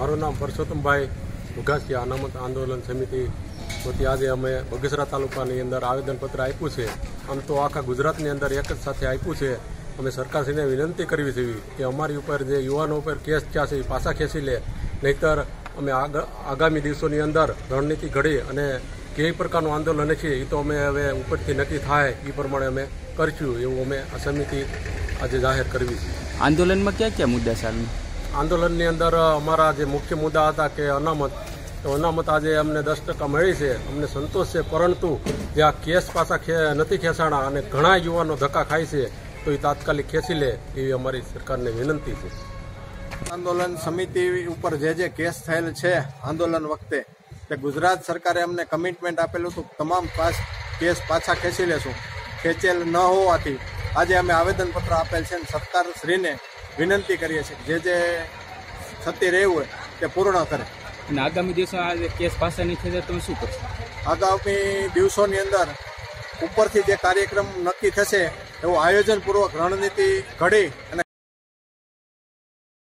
મારું નામ પરસોત્તમભાઈ ઉઘાસિયા અનામત આંદોલન સમિતિ વતી આજે અમે બગસરા તાલુકાની અંદર આવેદનપત્ર આપ્યું છે। આમ તો આખા ગુજરાતની અંદર એક જ સાથે આપ્યું છે। અમે સરકારશ્રીને વિનંતી કરવી છે કે અમારી ઉપર જે યુવાનો ઉપર કેસ થયા છે એ પાછા ખેંચી લે, નહીતર અમે આગામી દિવસોની અંદર રણનીતિ ઘડી અને કઈ પ્રકારનું આંદોલન છે એ તો અમે હવે ઉપરથી નક્કી થાય એ પ્રમાણે અમે કરશું, એવું અમે આ સમિતિ આજે જાહેર કરવી છે। આંદોલનમાં કયા કયા મુદ્દા સામે? આંદોલનની અંદર અમારા જે મુખ્ય મુદ્દા હતા કે અનામત, તો અનામત આજે અમને 10% મળી છે, અમને સંતોષ છે, પરંતુ જે આ કેસ પાછા નથી ખેંચાણા અને ઘણા યુવાનો ધક્કા ખાય છે તો એ તાત્કાલિક ખેંચી લે એવી અમારી સરકારને વિનંતી છે। आंदोलन समिति ऊपर जे केस थेल है आंदोलन वखते गुजरात सरकारे अमने कमिटमेंट आपेलू तो तमाम केस पाछा खेची लेशू, खेचेल न होवाथी आज अमे आवेदनपत्र आपेल छे। सरकार श्री ने विनती करीए छे जे जे थती रहेवू ते पूर्ण करे। आगामी दिवसों आज केस पाछा नहीं थशे तो शुं करशो? आगामी दिवसोनी अंदर उपरथी जे कार्यक्रम नक्की थशे एवं आयोजनपूर्वक रणनीति घड़ी।